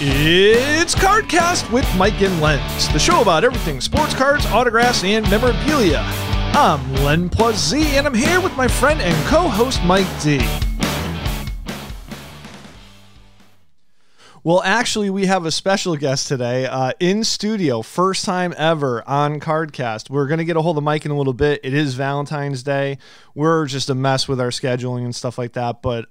It's Cardcast with Mike and Lens, the show about everything sports cards, autographs, and memorabilia. I'm Len Plus Z, and I'm here with my friend and co-host Mike D. Well, actually, we have a special guest today in studio, first time ever on Cardcast. We're going to get a hold of Mike in a little bit. It is Valentine's Day. We're just a mess with our scheduling and stuff like that, but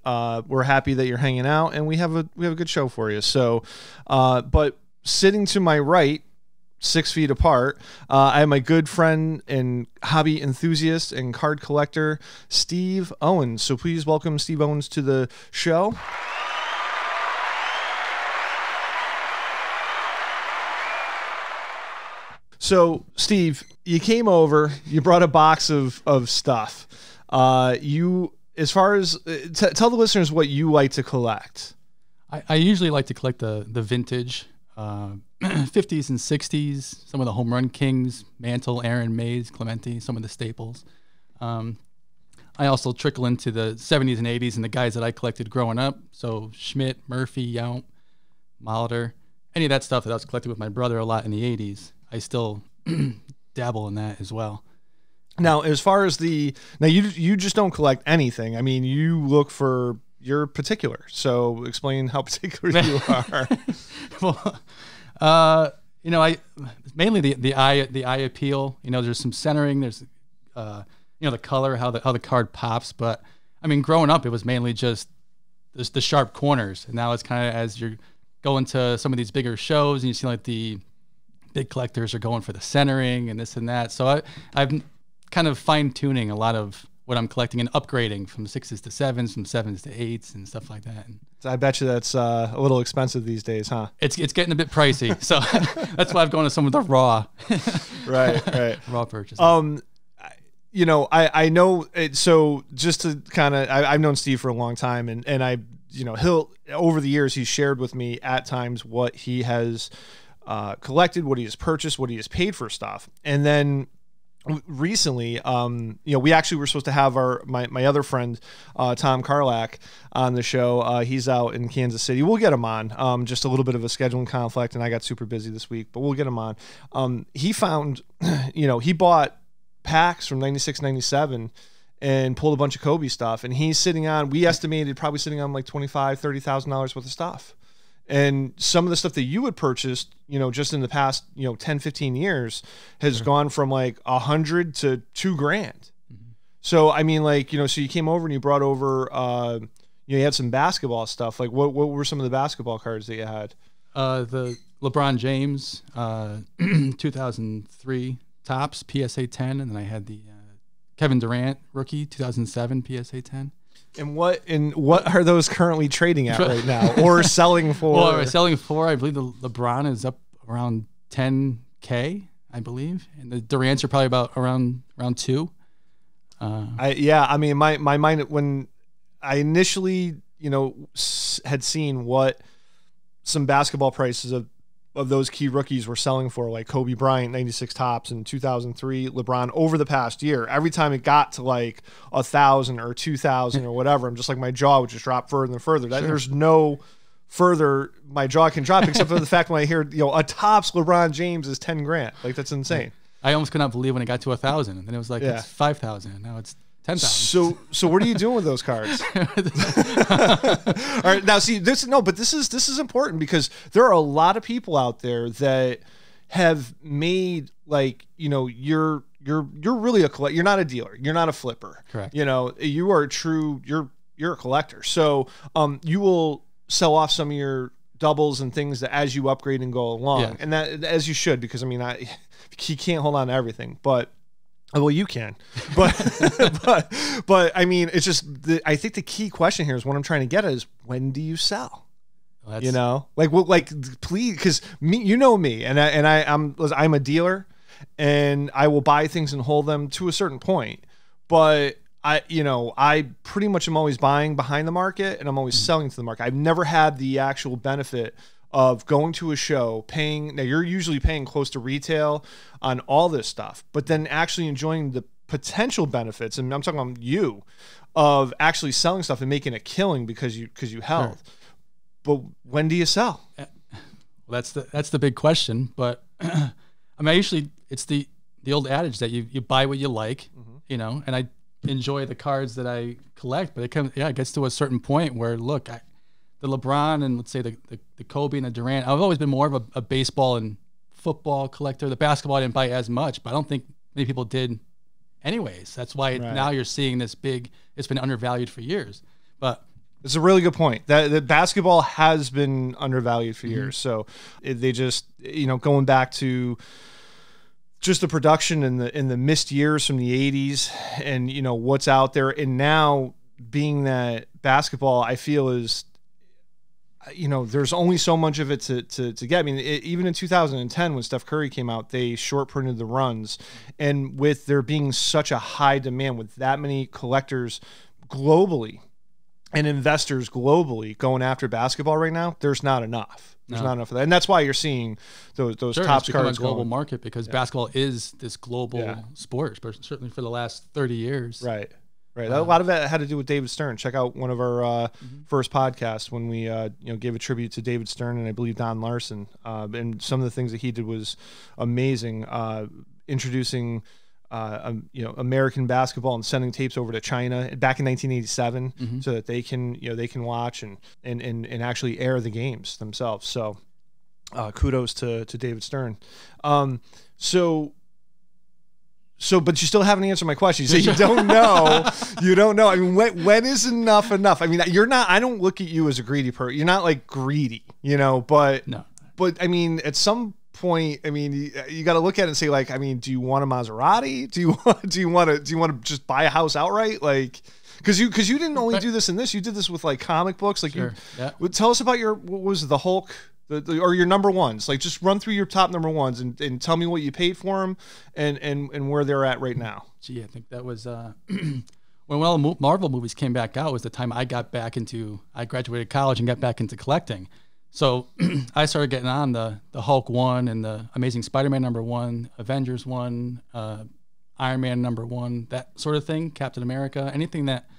we're happy that you're hanging out, and we have a good show for you. So, but sitting to my right, 6 feet apart, I have my good friend and hobby enthusiast and card collector, Steve Owens. So please welcome Steve Owens to the show. So, Steve, you came over, you brought a box of stuff. As far as, tell the listeners what you like to collect. I usually like to collect the vintage, 50s and 60s, some of the home run kings, Mantle, Aaron, Mays, Clemente, some of the staples. I also trickle into the 70s and 80s and the guys that I collected growing up. So, Schmidt, Murphy, Yount, Mulder, any of that stuff that I was collecting with my brother a lot in the 80s. I still dabble in that as well. Now, as far as you just don't collect anything. I mean, you look for your particular. So explain how particular you are. Well, you know, mainly the eye appeal. You know, there's some centering. There's, you know, the color, how the card pops. But I mean, growing up, it was mainly just the sharp corners. And now it's kind of, as you're going to some of these bigger shows and you see like the big collectors are going for the centering and this and that. So I've kind of fine-tuning a lot of what I'm collecting and upgrading from 6s to 7s, from 7s to 8s and stuff like that. So I bet you that's a little expensive these days, huh? It's getting a bit pricey. So that's why I've gone to some of the raw. Right. Raw purchases. You know, I know it. So just to kind of, I've known Steve for a long time, and I, you know, he'll, over the years, he's shared with me at times what he has collected, what he has purchased, what he has paid for stuff. And then recently, you know, we actually were supposed to have my other friend, Tom Karlak, on the show. He's out in Kansas City. We'll get him on, just a little bit of a scheduling conflict, and I got super busy this week, but we'll get him on. He found, you know, he bought packs from 96, 97 and pulled a bunch of Kobe stuff. And he's sitting on, we estimated probably sitting on like $25,000, $30,000 worth of stuff. And some of the stuff that you had purchased, you know, just in the past, you know, 10, 15 years has gone from like $100 to $2,000. Mm-hmm. So, I mean, like, you know, so you came over and you brought over, you know, you had some basketball stuff. Like what were some of the basketball cards that you had? The LeBron James, 2003 Topps PSA 10. And then I had the, Kevin Durant rookie 2007 PSA 10. And what are those currently trading at right now, or selling for? Well, selling for, I believe the LeBron is up around $10,000, I believe, and the Durants are probably about around $2,000. I mean, my mind when I initially, you know, had seen what some basketball prices of those key rookies were selling for, like Kobe Bryant, 96 Topps, and 2003 LeBron over the past year. Every time it got to like 1,000 or 2,000 or whatever, I'm just like, my jaw would just drop further and further. Sure. There's no further my jaw can drop, except for the fact when I hear, you know, a Topps LeBron James is $10,000. Like, that's insane. I almost could not believe when it got to 1,000, and then it was like, yeah, it's 5,000. Now it's 10,000. So what are you doing with those cards? All right, now see this. No, but this is important, because there are a lot of people out there that have made, like, you know, you're really a collector. You're not a dealer. You're not a flipper. Correct. You know, you are you're a collector. So you will sell off some of your doubles and things that as you upgrade and go along, yeah, and that as you should, because I mean, he can't hold on to everything, but. Well, you can, but, but I mean, it's just, I think the key question here is what I'm trying to get at is, when do you sell? Well, that's, you know, like, well, like, please. 'Cause me, you know me, and I'm a dealer, and I will buy things and hold them to a certain point, but you know, I pretty much am always buying behind the market, and I'm always selling to the market. I've never had the actual benefit of going to a show, paying. Now, you're usually paying close to retail on all this stuff, but then actually enjoying the potential benefits. And I'm talking about you, of actually selling stuff and making a killing because you held. Sure. But when do you sell? Well, that's the big question. But I mean, usually it's the old adage that you buy what you like, you know. And I enjoy the cards that I collect, but it gets to a certain point where look, the LeBron and let's say the Kobe and the Durant. I've always been more of a baseball and football collector. The basketball I didn't buy as much, but I don't think many people did. Anyways, that's why now you're seeing this big. It's been undervalued for years, but. It's a really good point. That basketball has been undervalued for years. So they just, you know, going back to just the production and the missed years from the 80s and, you know, what's out there. And now being that basketball, I feel is, you know, there's only so much of it to get. I mean, even in 2010 when Steph Curry came out, they short printed the runs. And with there being such a high demand with that many collectors globally, and investors globally going after basketball right now, there's not enough. There's not enough of that. And that's why you're seeing those Topps cards. A global market because basketball is this global sport, but certainly for the last 30 years. Right. Right. A lot of that had to do with David Stern. Check out one of our first podcasts when we you know, gave a tribute to David Stern and I believe Don Larson. And some of the things that he did was amazing. Introducing you know, American basketball and sending tapes over to China back in 1987 so that they can, you know, they can watch and actually air the games themselves. So kudos to David Stern. But you still haven't answered my question. You say you don't know. You don't know. I mean, when is enough enough? I mean, you're not, I don't look at you as a greedy person. You're not like greedy, you know, but, but I mean, at some point, I mean, you got to look at it and say, like, I mean, do you want a Maserati? Do you want to just buy a house outright? Like, because you didn't only do this in this, you did this with like comic books. Like, tell us about your, what was it, the Hulk, or your number ones? Like, just run through your top number ones and tell me what you paid for them and where they're at right now. Gee, I think that was when all the Marvel movies came back out was the time I got back into, I graduated college and got back into collecting. So I started getting on the Hulk 1 and the Amazing Spider-Man #1, Avengers 1, Iron Man #1, that sort of thing, Captain America, anything that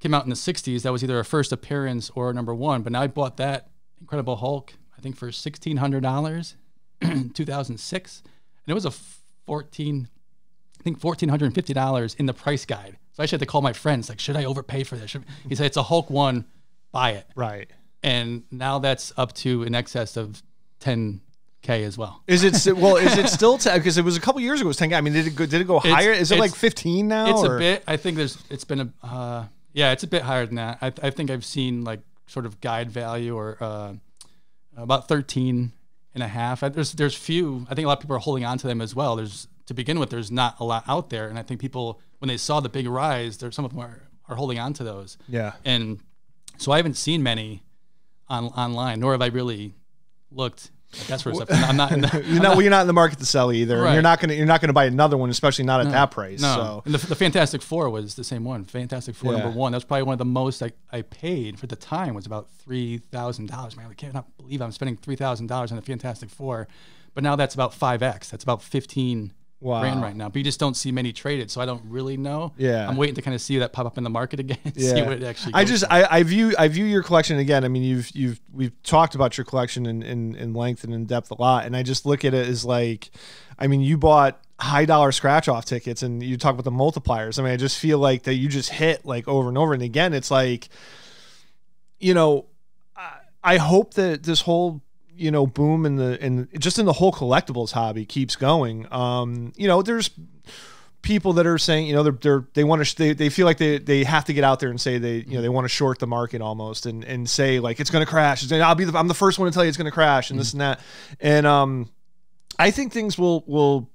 came out in the 60s that was either a first appearance or #1. But now I bought that Incredible Hulk, I think for $1,600 in 2006. And it was $1,450 in the price guide. So I actually had to call my friends, like, should I overpay for this? He said, it's a Hulk 1, buy it. Right. And now that's up to in excess of 10K as well. Is it, well, is it still, because it was a couple years ago, it was 10K. I mean, did it go higher? Is it like 15 now? It's a bit, I think it's been a, yeah, it's a bit higher than that. I think I've seen like sort of guide value or about 13.5. There's few, I think a lot of people are holding on to them as well. To begin with, there's not a lot out there. And I think people, when they saw the big rise, some of them are holding on to those. Yeah. And so I haven't seen many online, nor have I really looked at that sort of stuff. I'm not in the, well, you're not in the market to sell either. Right. You're not gonna buy another one, especially not at that price. No. So. And the Fantastic Four was the same one. Fantastic Four #1. That's probably one of the most I paid for the time was about $3,000. Man, I cannot believe I'm spending $3,000 on the Fantastic Four. But now that's about 5X. That's about 15 grand right now. But you just don't see many traded, so I don't really know. Yeah, I'm waiting to kind of see that pop up in the market again. See what it actually goes. I view your collection again. I mean, we've talked about your collection in length and in depth a lot, and I just look at it as like, I mean, you bought high-dollar scratch-off tickets, and you talk about the multipliers. I mean, I just feel like that you just hit like over and over, and again, it's like, you know, I hope that this whole, you know, boom in the whole collectibles hobby keeps going. You know, there's people that are saying, you know, they feel like they have to get out there and say they want to short the market almost and say like it's going to crash. I'm the first one to tell you it's going to crash and this and that. And I think things will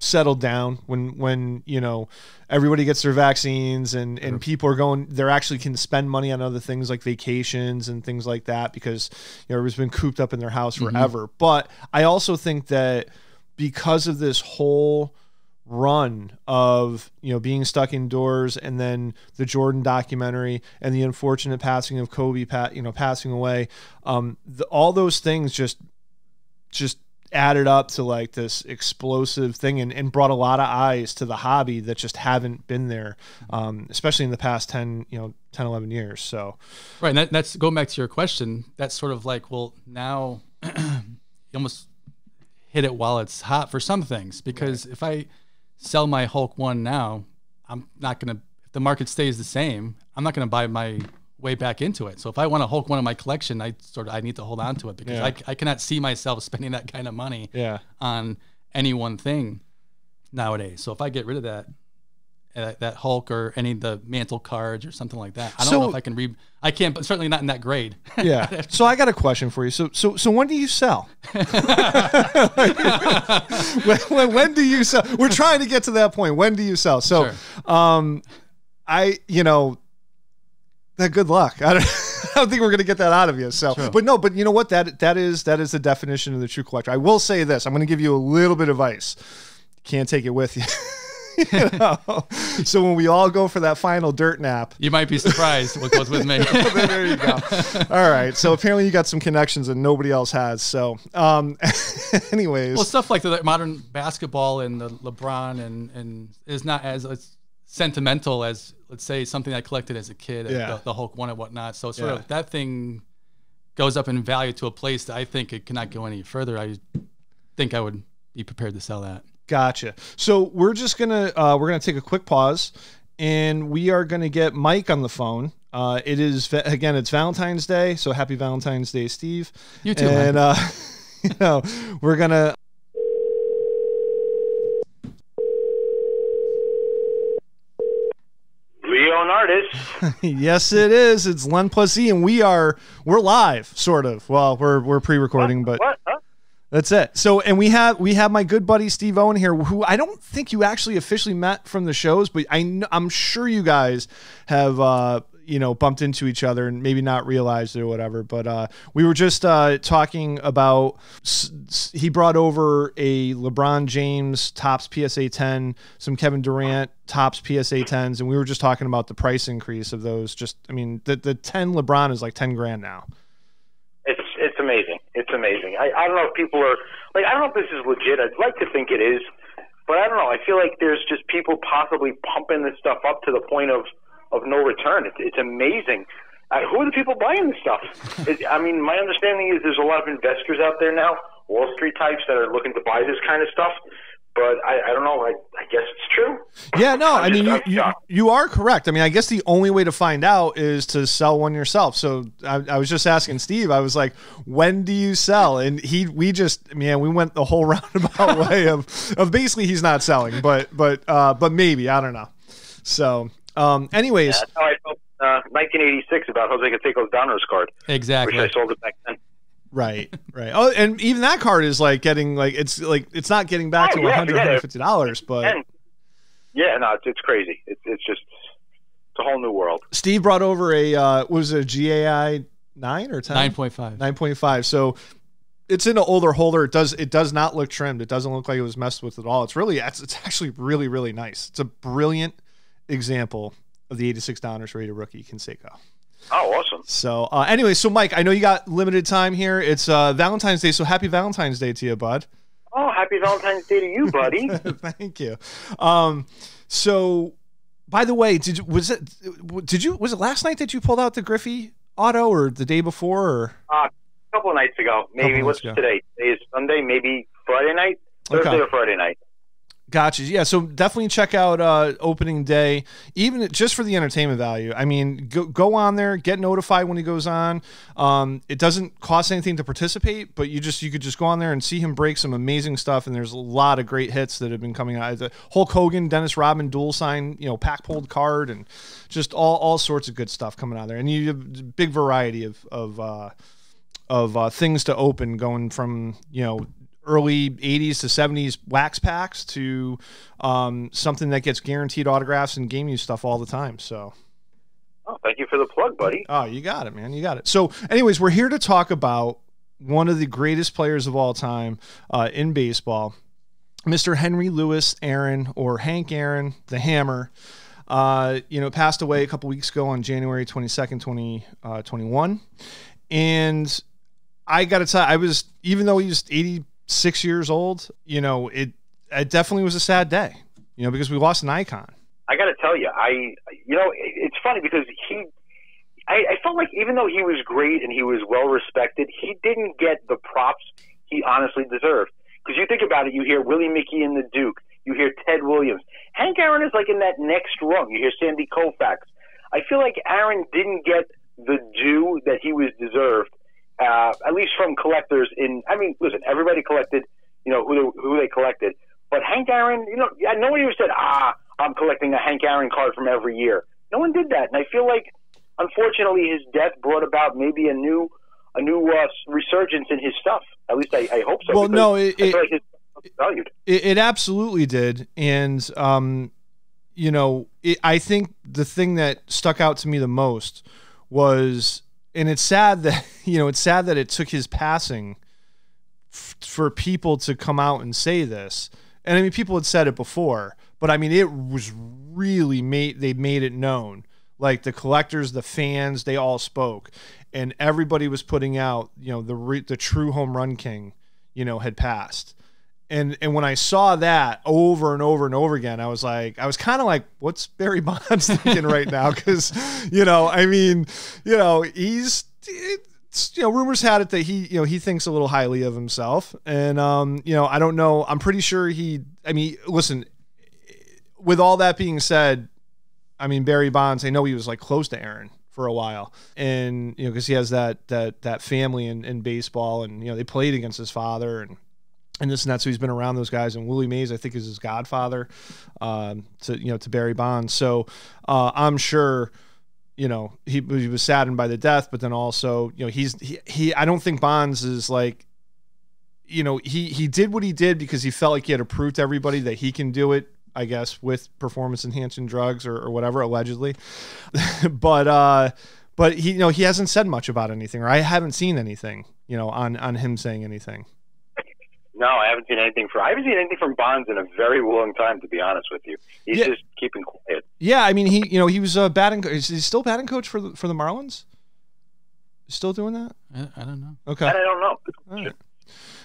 settle down when you know everybody gets their vaccines and people are going, they're actually can spend money on other things like vacations and things like that, because you know everybody's been cooped up in their house forever. But I also think that because of this whole run of, you know, being stuck indoors and then the Jordan documentary and the unfortunate passing of Kobe, you know, passing away, all those things just added up to like this explosive thing and brought a lot of eyes to the hobby that just haven't been there, especially in the past 10, 11 years. So, right. And that's going back to your question. That's sort of like, well, now you almost hit it while it's hot for some things, because if I sell my Hulk one now, I'm not going to, if the market stays the same, I'm not going to buy my way back into it. So if I want to Hulk one in my collection, I need to hold on to it, because I cannot see myself spending that kind of money on any one thing nowadays. So if I get rid of that Hulk or any of the Mantle cards or something like that, I don't know if I can read. I can't, but certainly not in that grade. Yeah. So I got a question for you. So when do you sell? when do you sell? We're trying to get to that point. When do you sell? So, sure. You know, that good luck. I don't think we're going to get that out of you. So, true. But no, but you know what? That is the definition of the true collector. I will say this. I'm going to give you a little bit of advice. Can't take it with you. You know? So when we all go for that final dirt nap, you might be surprised what goes with me. There you go. All right. So apparently you got some connections that nobody else has. So anyways. Well, stuff like the modern basketball and the LeBron and is not as sentimental as, let's say, something I collected as a kid, the Hulk one and whatnot. So sort of that thing goes up in value to a place that I think it cannot go any further. I think I would be prepared to sell that. Gotcha. So we're just going to, take a quick pause, and we are going to get Mike on the phone. It is, again, it's Valentine's Day. So happy Valentine's Day, Steve. You too. And, you know, we're going to. Yes, it is. It's Len Plus Z, and we're live, sort of. Well, we're pre-recording, but what? Huh? That's it. So, and we have my good buddy Steve Owen here, who I don't think you actually officially met from the shows, but I'm sure you guys have you know, bumped into each other and maybe not realized it or whatever. But we were just talking about, he brought over a LeBron James Topps PSA 10, some Kevin Durant Topps PSA 10s, and we were just talking about the price increase of those. Just, I mean, the 10 LeBron is like 10 grand now. It's amazing. It's amazing. I don't know if people are like, I don't know if this is legit. I'd like to think it is, but I don't know. I feel like there's just people possibly pumping this stuff up to the point of no return. It's amazing. Who are the people buying this stuff? I mean, my understanding is there's a lot of investors out there now, Wall Street types, that are looking to buy this kind of stuff. But I don't know. I guess it's true. Yeah, no, I mean, you are correct. I mean, I guess the only way to find out is to sell one yourself. So I was just asking Steve, I was like, when do you sell? And we went the whole roundabout way of basically he's not selling, but maybe, I don't know. So anyways. Yeah, that's how I felt 1986 about Jose Canseco's Donruss card. Exactly. Which I sold it back then. Right, right. Oh, and even that card is like getting it's not getting back to $150, but yeah, no, it's crazy. It's just, it's a whole new world. Steve brought over a was it a GAI 9 or 10? 9.5. 9.5. So it's in an older holder. It does not look trimmed. It doesn't look like it was messed with at all. It's actually really, really nice. It's a brilliant example of the $86 rated rookie Canseco. Oh, awesome. So anyway, so Mike, I know you got limited time here. It's Valentine's Day, so happy Valentine's Day to you, bud. Oh, happy Valentine's Day to you, buddy. Thank you. So by the way, was it last night that you pulled out the Griffey auto, or the day before, or a couple of nights ago, maybe? What's today? Today is Sunday, maybe Friday night, Thursday or Friday night. Gotcha. Yeah. So definitely check out opening day, even just for the entertainment value. I mean, go on there, get notified when he goes on. It doesn't cost anything to participate, but you could just go on there and see him break some amazing stuff. And there's a lot of great hits that have been coming out. The Hulk Hogan, Dennis Rodman dual sign, you know, pack pulled card, and just all sorts of good stuff coming out there. And you have a big variety of things to open, going from, you know, early 80s to 70s wax packs to something that gets guaranteed autographs and game use stuff all the time. So, oh, thank you for the plug, buddy. Oh, you got it, man. You got it. So anyways, we're here to talk about one of the greatest players of all time in baseball, Mr. Henry Louis Aaron, or Hank Aaron, the Hammer. You know, passed away a couple weeks ago on January 22nd, 2021. And I got to tell you, even though he was 86 years old, you know, it definitely was a sad day, you know, because we lost an icon. I got to tell you, you know, it's funny because I felt like even though he was great and he was well respected, he didn't get the props he honestly deserves. Because you think about it, you hear Willie Mickey and the Duke. You hear Ted Williams. Hank Aaron is like in that next rung. You hear Sandy Koufax. I feel like Aaron didn't get the due that he was deserved, at least from collectors. I mean, listen, everybody collected, you know, who they collected. But Hank Aaron, you know, nobody ever said, I'm collecting a Hank Aaron card from every year. No one did that. And I feel like, unfortunately, his death brought about maybe a new resurgence in his stuff. At least I hope so. Well, no, it absolutely did. And, you know, I think the thing that stuck out to me the most was, and it's sad that, you know, it's sad that it took his passing for people to come out and say this. And I mean, people had said it before, but I mean, it was really they made it known. Like the collectors, the fans, they all spoke, and everybody was putting out, you know, the true home run king, you know, had passed. And when I saw that over and over and over again, I was kind of like, what's Barry Bonds thinking right now? Because, you know, I mean, you know, rumors had it that he thinks a little highly of himself. And, you know, I don't know. I'm pretty sure listen, with all that being said, I mean, Barry Bonds, I know he was like close to Aaron for a while, and, you know, because he has that family in baseball, and, you know, they played against his father and this and that. So he's been around those guys. And Willie Mays, I think, is his godfather to Barry Bonds. So I'm sure, you know, he was saddened by the death, but then also, you know, I don't think Bonds is like, you know, he did what he did because he felt like he had to prove to everybody that he can do it, I guess, with performance enhancing drugs or whatever, allegedly. But he, you know, he hasn't said much about anything, or I haven't seen anything, you know, on him saying anything. No, I haven't seen anything from Bonds in a very long time, to be honest with you. He's just keeping quiet. Yeah, I mean, he was a batting coach. Is he still batting coach for the Marlins? Still doing that? I don't know. Okay, I don't know.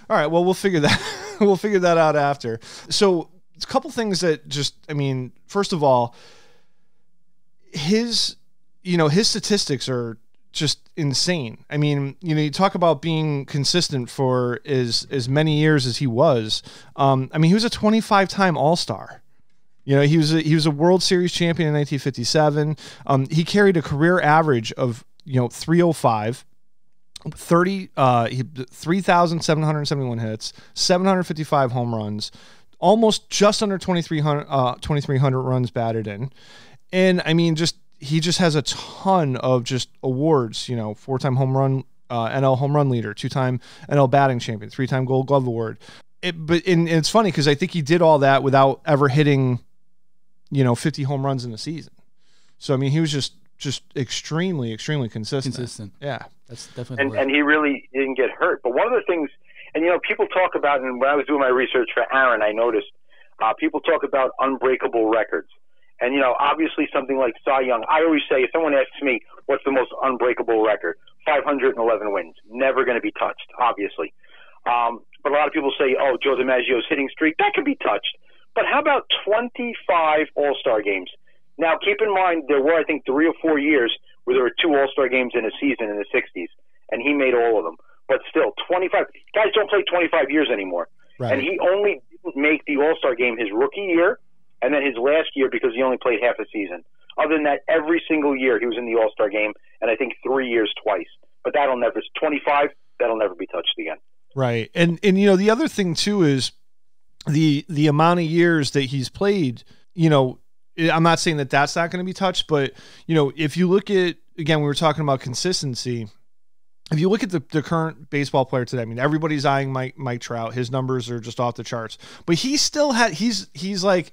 All right. Well, we'll figure that out after. So, a couple things that just, I mean, first of all, his statistics are just insane. I mean, you know, you talk about being consistent for as many years as he was. I mean, he was a 25-time All-Star. You know, he was a World Series champion in 1957. He carried a career average of, you know, 305, 3,771 hits, 755 home runs, almost just under 2,300 runs batted in. And I mean, he just has a ton of just awards, you know, 4-time home run, NL home run leader, 2-time NL batting champion, 3-time Gold Glove award. And it's funny, cause I think he did all that without ever hitting, you know, 50 home runs in a season. So, I mean, he was just extremely, extremely consistent. Yeah. That's definitely. And he really didn't get hurt. But one of the things, and, you know, people talk about, and when I was doing my research for Aaron, I noticed people talk about unbreakable records. And, you know, obviously something like Cy Young, I always say, if someone asks me what's the most unbreakable record, 511 wins, never going to be touched, obviously. But a lot of people say, oh, Joe DiMaggio's hitting streak, that could be touched. But how about 25 All-Star games? Now, keep in mind, there were, I think, 3 or 4 years where there were 2 All-Star games in a season in the 60s, and he made all of them. But still, 25 guys don't play 25 years anymore. Right. And he only didn't make the All-Star game his rookie year and then his last year because he only played half a season. Other than that, every single year he was in the All-Star game, and I think 3 years twice. But that'll never – 25, that'll never be touched again. Right. And you know, the other thing too is the amount of years that he's played, you know, I'm not saying that that's not going to be touched, but, you know, if you look at – again, we were talking about consistency – if you look at the current baseball player today, I mean, everybody's eyeing Mike Trout. His numbers are just off the charts, but he still he's like,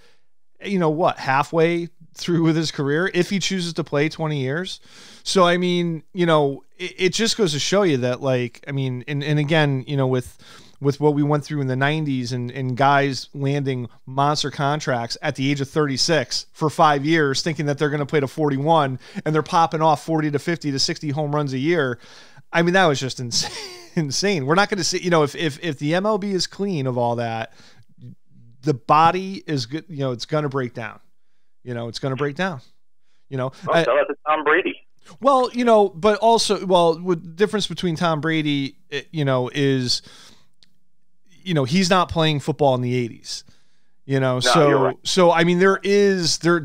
you know what, halfway through with his career if he chooses to play 20 years. So, I mean, you know, it just goes to show you that, like, I mean, and again, you know, with what we went through in the 90s and guys landing monster contracts at the age of 36 for 5 years, thinking that they're going to play to 41 and they're popping off 40 to 50 to 60 home runs a year. I mean, that was just insane. We're not going to see, you know, if the MLB is clean of all that, the body is good. You know, it's going to break down. You know, it's going to break down. You know, well, so that's Tom Brady. Well, you know, but also, well, the difference between Tom Brady, you know, is you know, he's not playing football in the 80s, you know? No, so, right. So, I mean, there is a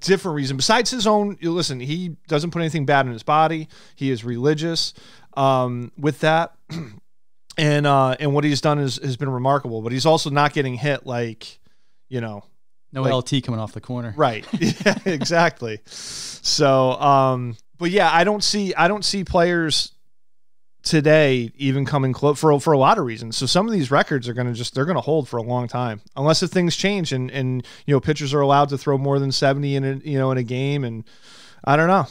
different reason besides his own. Listen, he doesn't put anything bad in his body. He is religious, with that. And what he's done has been remarkable, but he's also not getting hit. Like, you know, no, like, LT coming off the corner. Right. Yeah, exactly. So, but yeah, I don't see players today even coming close for a lot of reasons. So some of these records are they're going to hold for a long time, unless if things change and, you know, pitchers are allowed to throw more than 70 in a game. And I don't know.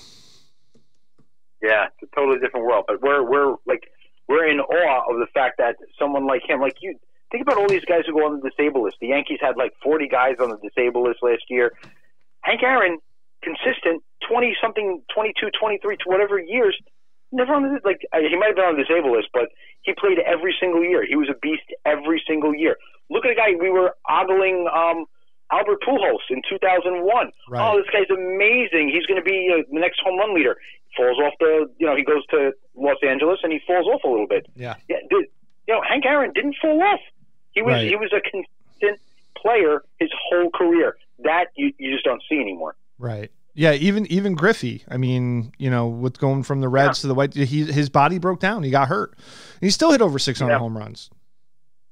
Yeah. It's a totally different world, but we're in awe of the fact that someone like him, like you, think about all these guys who go on the disabled list. The Yankees had like 40 guys on the disabled list last year. Hank Aaron, consistent, 20-something, 22, 23, whatever years, never on the, like, he might have been on the disabled list, but he played every single year. He was a beast every single year. Look at a guy, we were ogling Albert Pujols in 2001. Right. Oh, this guy's amazing. He's going to be the next home run leader. Falls off the, you know, he goes to Los Angeles and he falls off a little bit. Yeah. Yeah, dude, you know, Hank Aaron didn't fall off. He was a consistent player his whole career. That you just don't see anymore. Right. Yeah. Even Griffey. I mean, you know, with going from the Reds to the White, his body broke down. He got hurt. And he still hit over 600 home runs.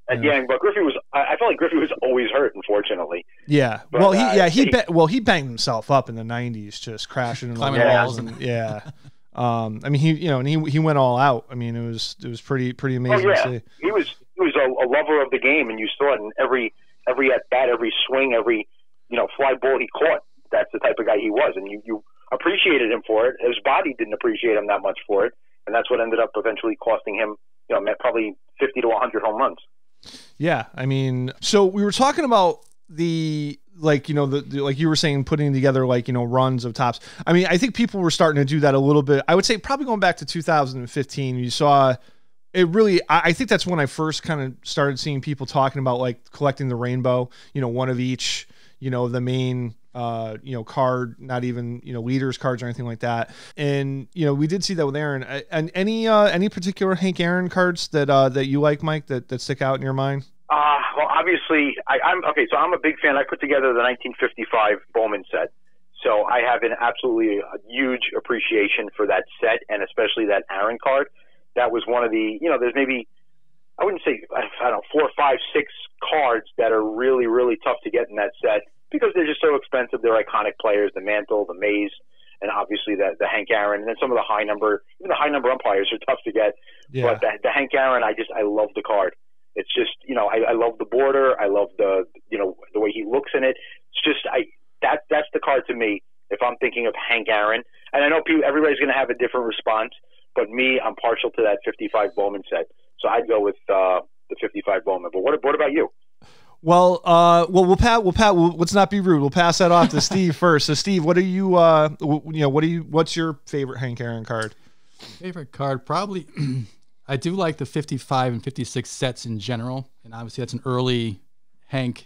Yeah, but Griffey was. I felt like Griffey was always hurt, unfortunately. Yeah. But, well, he banged himself up in the '90s, just crashing and climbing walls and yeah. I mean, he went all out. I mean, it was pretty amazing. Oh, yeah. To see. He was a lover of the game, and you saw it in every at bat, every swing, every fly ball he caught. That's the type of guy he was, and you appreciated him for it. His body didn't appreciate him that much for it, and that's what ended up eventually costing him, probably 50 to 100 home runs. Yeah, I mean, so we were talking about like you were saying, putting together runs of Topps. I mean, I think people were starting to do that a little bit. I would say probably going back to 2015, you saw it really. I think that's when I first kind of started seeing people talking about like collecting the rainbow, one of each, the main, card, not even, leaders cards or anything like that. And, we did see that with Aaron. And any particular Hank Aaron cards that you like, Mike, that stick out in your mind? Well, obviously so I'm a big fan. I put together the 1955 Bowman set. So I have an absolutely huge appreciation for that set, and especially that Aaron card. That was one of the, there's maybe, I wouldn't say, I don't know, 4, 5, 6 cards that are really, really tough to get in that set, because they're just so expensive. They're iconic players, the Mantle, the Mays, and obviously the Hank Aaron, and then some of the high number, even the high number umpires are tough to get. Yeah. But the Hank Aaron, I love the card. It's just, I love the border. I love the, the way he looks in it. It's just, that's the card to me, if I'm thinking of Hank Aaron. And I know everybody's going to have a different response, but me, I'm partial to that 55 Bowman set. So I'd go with the 55 Bowman. But what about you? Well, let's not be rude. We'll pass that off to Steve first. So, Steve, what are you? What's your favorite Hank Aaron card? Favorite card, probably. I do like the 55 and 56 sets in general, and obviously that's an early Hank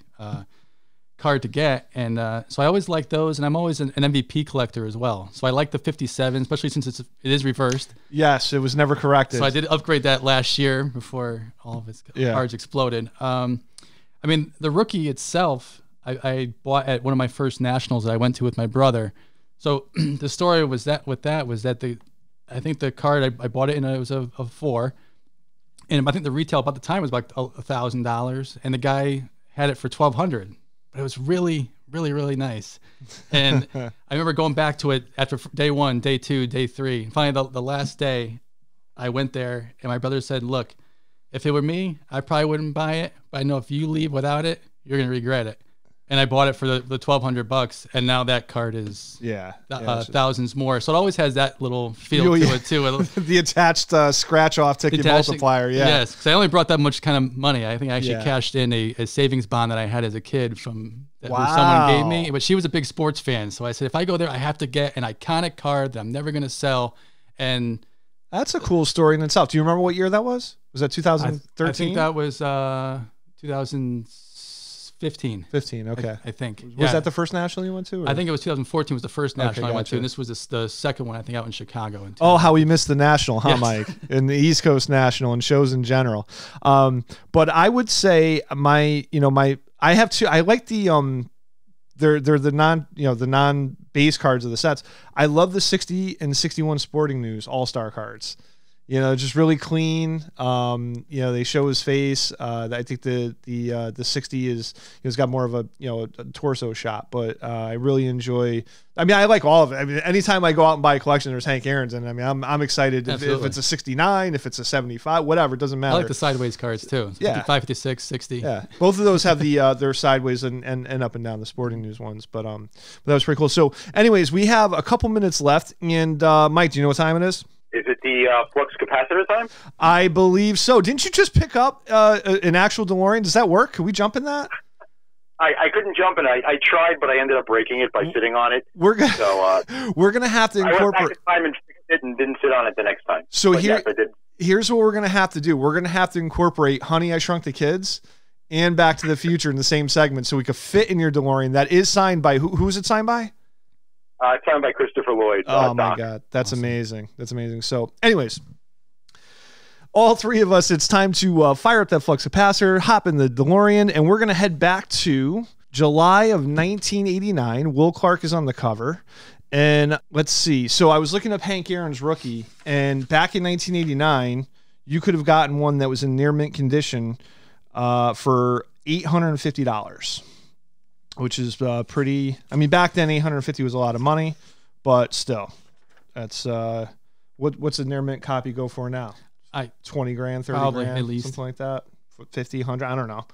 card to get, and so I always like those. And I'm always an MVP collector as well, so I like the 57, especially since it is reversed. Yes, it was never corrected. So I did upgrade that last year before all of its cards exploded. I mean, the rookie itself, I bought at one of my first nationals that I went to with my brother. So the story was that I think the card, I bought it in, it was a 4. And I think the retail about the time was like $1,000. And the guy had it for $1,200. But it was really, really, really nice. And I remember going back to it after day 1, day 2, day 3. And finally, the last day, I went there and my brother said, look, if it were me, I probably wouldn't buy it. But I know if you leave without it, you're going to regret it. And I bought it for the $1,200, and now that card is thousands more. So it always has that little feel to it too. The attached scratch off ticket multiplier. Yeah. Yes, because I only brought that much kind of money. I think I actually cashed in a savings bond that I had as a kid from someone gave me. But she was a big sports fan, so I said if I go there, I have to get an iconic card that I'm never going to sell. And that's a cool story in itself. Do you remember what year that was? Was that 2013? I think that was 2000. 15. 15, okay. I think. Was that the first national you went to? Or? I think it was 2014 was the first national I went to, and this was the second one, I think, out in Chicago. In how we missed the national, huh, yes. Mike? And the East Coast national and shows in general. But I would say I have two. I like the they're the non base cards of the sets. I love the 60 and 61 Sporting News All-Star cards. You know, just really clean. They show his face. I think the 60 is it's got more of a torso shot, but I really enjoy. I mean, I like all of it. I mean, anytime I go out and buy a collection, there's Hank Aaron's, and I mean, I'm excited if it's a 69, if it's a 75, whatever. It doesn't matter. I like the sideways cards too. Yeah, 55, 56, 60. Yeah, both of those have their sideways and up and down, the Sporting News ones. But that was pretty cool. So, anyways, we have a couple minutes left, and Mike, do you know what time it is? Is it the flux capacitor time? I believe so. Didn't you just pick up an actual DeLorean? Does that work? Can we jump in that? I couldn't jump in. I tried, but I ended up breaking it by sitting on it. We're gonna have to incorporate. I went back to time and fixed it and didn't sit on it the next time. So here's what we're gonna have to do. We're gonna have to incorporate Honey, I Shrunk the Kids and Back to the Future in the same segment, so we could fit in your DeLorean. That is signed by who is it signed by? Signed by Christopher Lloyd. Oh, my God. That's awesome. Amazing. That's amazing. So, anyways, all three of us, it's time to fire up that flux capacitor, hop in the DeLorean, and we're going to head back to July of 1989. Will Clark is on the cover. And let's see. So, I was looking up Hank Aaron's rookie, and back in 1989, you could have gotten one that was in near mint condition for $850. Which is pretty. I mean, back then, $850 was a lot of money, but still, that's what's a near mint copy go for now? $20 grand, $30 grand, at least, something like that. 50, 100, I don't know.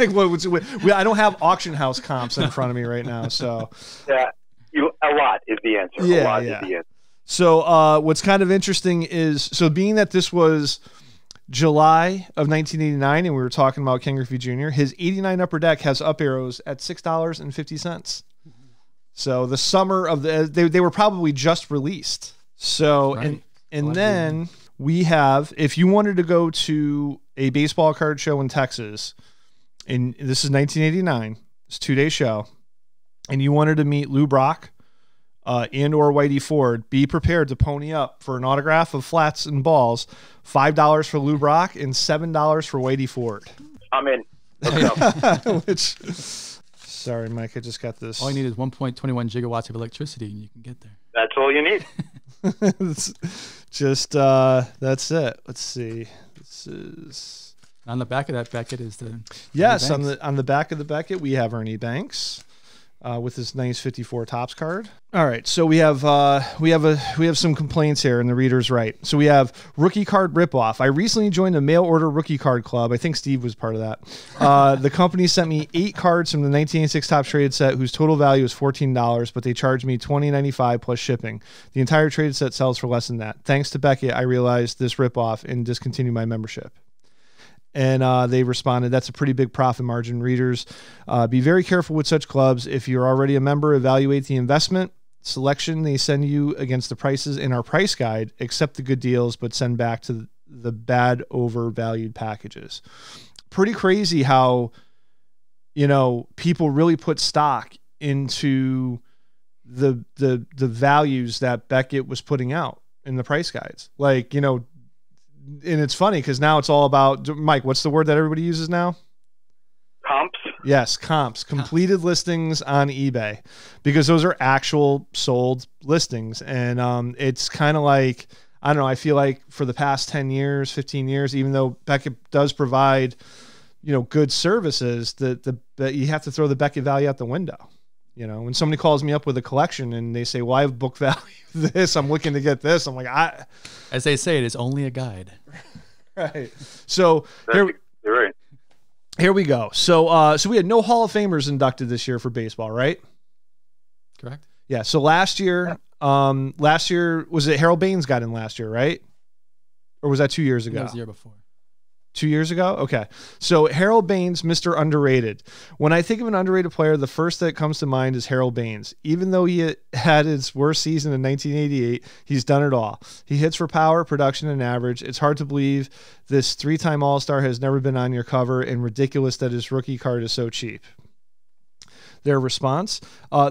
Like I don't have auction house comps in front of me right now, so yeah, a lot is the answer. Yeah, a lot is the answer. So what's kind of interesting is being that this was July of 1989, and we were talking about Ken Griffey Jr., his 89 Upper Deck has up arrows at $6.50. So the summer of they were probably just released. So, right. and then we have, if you wanted to go to a baseball card show in Texas, and this is 1989, it's a two-day show, and you wanted to meet Lou Brock and or Whitey Ford, be prepared to pony up for an autograph of flats and balls. $5 for Lou Brock and $7 for Whitey Ford. I'm in. Sorry, Mike, I just got this. All you need is 1.21 gigawatts of electricity, and you can get there. That's all you need. That's it. Let's see. This is on the back of that Beckett is the yes on the back of the Beckett we have Ernie Banks. With this nice 54 Topps card. All right, so we have some complaints here, and the reader's right. So we have rookie card ripoff. I recently joined a mail order rookie card club. I think Steve was part of that. The company sent me 8 cards from the 1986 Topps trade set, whose total value is $14, but they charged me $20.95 plus shipping. The entire trade set sells for less than that. Thanks to Beckett, I realized this ripoff and discontinued my membership. And they responded, that's a pretty big profit margin, readers. Be very careful with such clubs. If you're already a member, evaluate the investment selection they send you against the prices in our price guide. Accept the good deals, but send back to the bad overvalued packages. Pretty crazy how, people really put stock into the values that Beckett was putting out in the price guides. Like, and it's funny because now it's all about, Mike, what's the word that everybody uses now? Comps. Yes, comps. Completed listings on eBay, because those are actual sold listings. And it's kind of like, I don't know, I feel like for the past 10 years, 15 years, even though Beckett does provide, good services, that you have to throw the Beckett value out the window. When somebody calls me up with a collection and they say, well, I have book value this, I'm looking to get this. I'm like, as they say, it is only a guide. Right. So here we go. So, so we had no Hall of Famers inducted this year for baseball, right? Correct. Yeah. So last year was it Harold Baines got in last year, right? Or was that 2 years ago? It was the year before. 2 years ago? Okay. So Harold Baines, Mr. Underrated. When I think of an underrated player, the first that comes to mind is Harold Baines. Even though he had his worst season in 1988, he's done it all. He hits for power, production, and average. It's hard to believe this three-time All-Star has never been on your cover, and ridiculous that his rookie card is so cheap. Their response?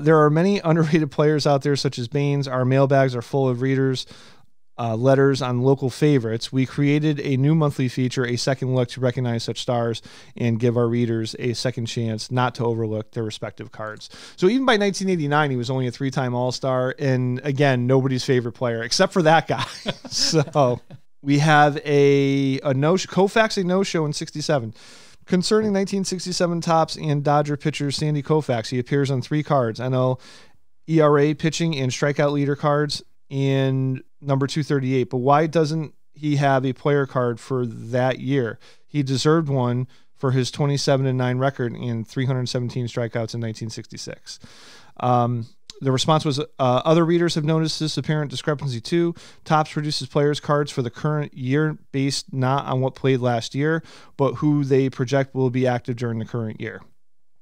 There are many underrated players out there, such as Baines. Our mailbags are full of readers' letters on local favorites. We created a new monthly feature, A Second Look, to recognize such stars and give our readers a second chance not to overlook their respective cards. So even by 1989, he was only a three-time All-Star, and again, nobody's favorite player except for that guy. So we have a no-show in 67. Concerning 1967 Topps and Dodger pitcher Sandy Koufax, he appears on three cards: NL, ERA, pitching, and strikeout leader cards, and number 238. But why doesn't he have a player card for that year? He deserved one for his 27-9 record and 317 strikeouts in 1966. The response was, other readers have noticed this apparent discrepancy too. Topps produces players' cards for the current year based not on what played last year, but who they project will be active during the current year.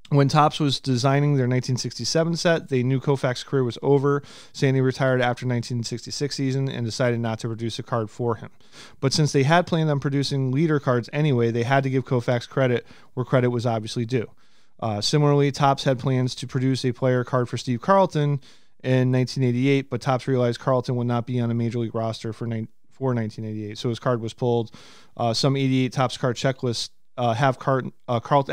When Topps was designing their 1967 set, they knew Koufax's career was over. Sandy retired after 1966 season and decided not to produce a card for him. But since they had planned on producing leader cards anyway, they had to give Koufax credit where credit was obviously due. Similarly, Topps had plans to produce a player card for Steve Carlton in 1988, but Topps realized Carlton would not be on a major league roster for 1988, so his card was pulled. Some 88 Topps card checklists have Carlton.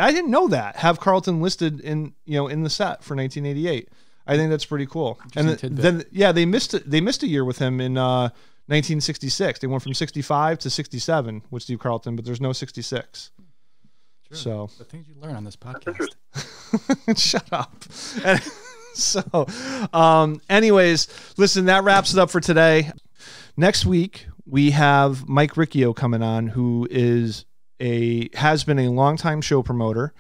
I didn't know that. Have Carlton listed in the set for 1988. I think that's pretty cool. And then yeah, they missed a year with him in 1966. They went from 65 to 67 with Steve Carlton, but there's no 66. Sure. So the things you learn on this podcast. Shut up. And so, anyways, listen, that wraps it up for today. Next week we have Mike Riccio coming on, who is has been a longtime show promoter,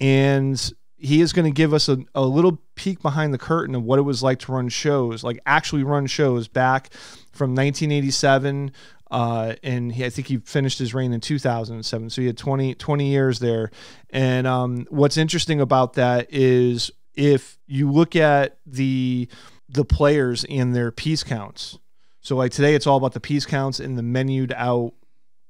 and he is going to give us a little peek behind the curtain of what it was like to run shows, like actually run shows back from 1987. And I think he finished his reign in 2007. So he had 20 years there. And what's interesting about that is if you look at the players and their piece counts. So like today, it's all about the piece counts and the menued out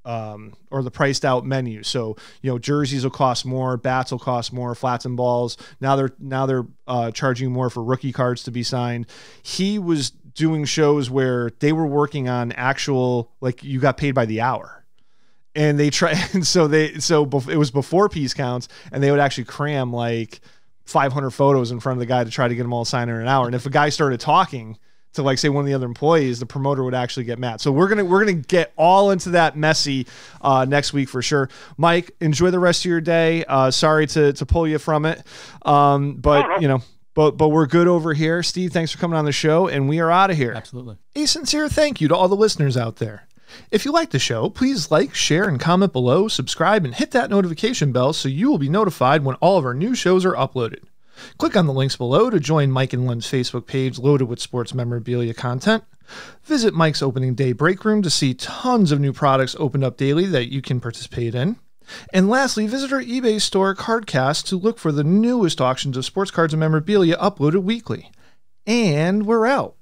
or the priced out menu. So, jerseys will cost more, bats will cost more, flats and balls. Now they're charging more for rookie cards to be signed. He was doing shows where they were working on actual, like, you got paid by the hour, and so it was before piece counts, and they would actually cram like 500 photos in front of the guy to try to get them all signed in an hour. And if a guy started talking to, like, say, one of the other employees, the promoter would actually get mad. So we're gonna get all into that messy next week for sure. Mike, enjoy the rest of your day. Sorry to pull you from it, but But we're good over here. Steve, thanks for coming on the show, and we are out of here. Absolutely. A sincere thank you to all the listeners out there. If you like the show, please like, share, and comment below, subscribe, and hit that notification bell so you will be notified when all of our new shows are uploaded. Click on the links below to join Mike and Len's Facebook page loaded with sports memorabilia content. Visit Mike's opening day break room to see tons of new products opened up daily that you can participate in. And lastly, visit our eBay store, Cardcast, to look for the newest auctions of sports cards and memorabilia uploaded weekly. And we're out.